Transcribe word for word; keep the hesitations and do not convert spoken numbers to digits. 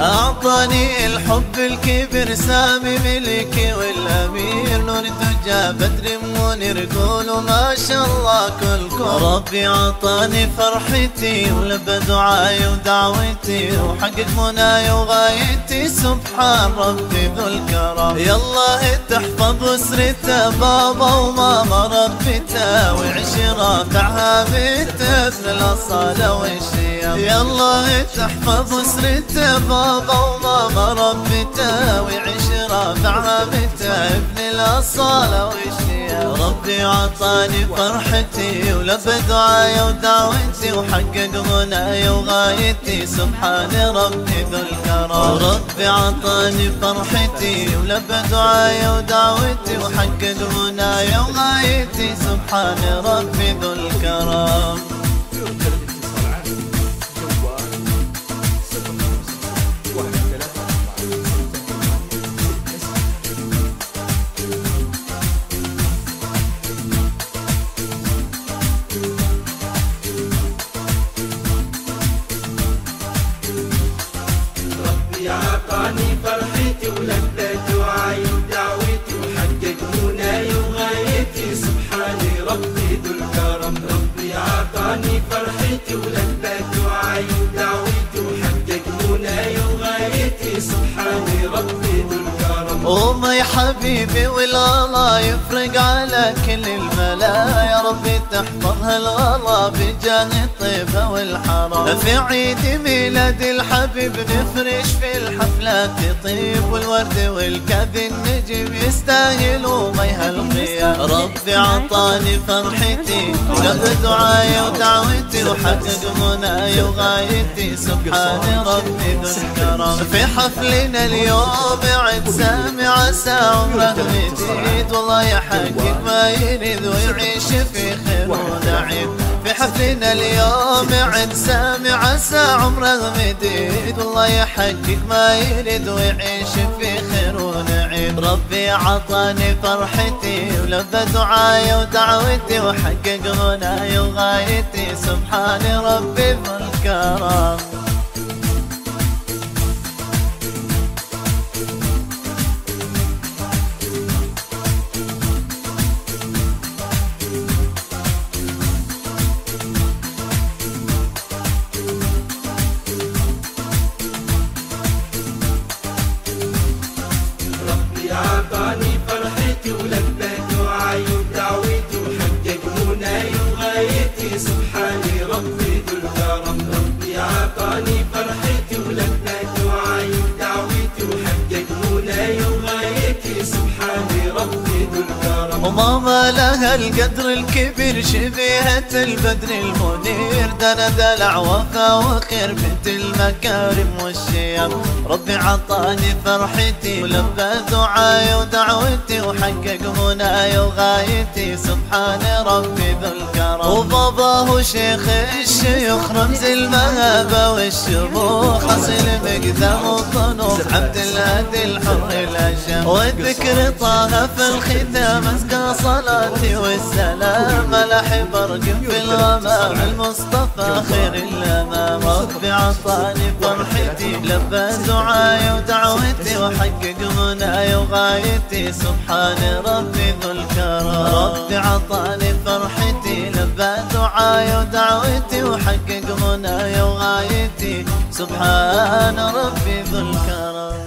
أعطاني الحب الكبير سامي ملكي والأمير نور الدجى بدر منير قولوا ما شاء الله كلكم. ربي عطاني فرحتي ولبى دعائي ودعوتي وحقق مناي وغايتي سبحان ربي ذو الكرم. يالله تحفظ أسرته بابا وماما ربته ويعيش رافعها بالتثل الأصالة والشيم. يالله تحفظ أسرته بابا وماما ربته ويعيش رافعها بالتثل الأصالة والشيم. ربي عطاني فرحتي ولبى دعايا ودعوتي وحقق غنايا وغايتي سبحان ربي ذو الكرم. ربي عطاني فرحتي ولبى دعايا ودعوتي وحقق غنايا وغايتي سبحان ربي ذو الكرم. عطاني فرحتي ولبى دعاي ودعوتي وحقق مناي وغايتي سبحان ربي ذو الكرم. ربي عطاني فرحتي ولبى دعاي ودعوتي وحقق مناي وغايتي سبحان ربي ذو الكرم. أوما يا حبيبي والغلا يفرق على كل الملا يا ربي تحفظ هالغلا بجاه الطيبة والحرام. في عيد ميلاد الحبيب نفرش في الحفلات يطيب والورد والكذي النجم يستاهلوا مي هالقيام. ربي عطاني فرحتي ولبى دعايا ودعوتي وحقق منايا وغايتي سبحان ربي ذو الكرم. في حفلنا اليوم عد سامي عسى عمره جديد والله يحقق ما يريد ويعيش في خير ونعيم. في حفلنا اليوم عند سامي عسى عمره مديد والله يحقق ما يريد ويعيش في خير ونعيم. ربي عطاني فرحتي ولبى دعايا ودعوتي وحقق غنايا وغايتي سبحان ربي ذو الكرم. عطاني فرحتي ولبى دعاي ودعوتي وحقق مناي وغايتي سبحان ربي ذو الكرم. ربي عطاني فرحتي ولبى دعاي ودعوتي وحقق مناي وغايتي سبحان ربي ذو الكرم. وماما لها القدر الكبير شبيهة البدر المنير دنا دلع وفا وخير بنت المكارم والشيم. ربي عطاني فرحتي ولبى دعاي ودعوتي وحقق مناي وغايتي سبحان ربي ذو الكرم. وباباه شيخ الشيوخ رمز المهابة والشروخ أصيل مقدام وطنوخ عبد الهادي الحر الهشام. والذكر طه في الختام أزكى صلاتي والسلام على حبر في الغمام المصطفى خير الأمام. ربي عطاني فرحتي لبى دعايا ودعوتي وحقق غنايا وغايتي سبحان ربي ذو الكرم. ربي عطاني فرحتي لبى دعايا ودعوتي وحقق غنايا وغايتي سبحان ربي ذو الكرم.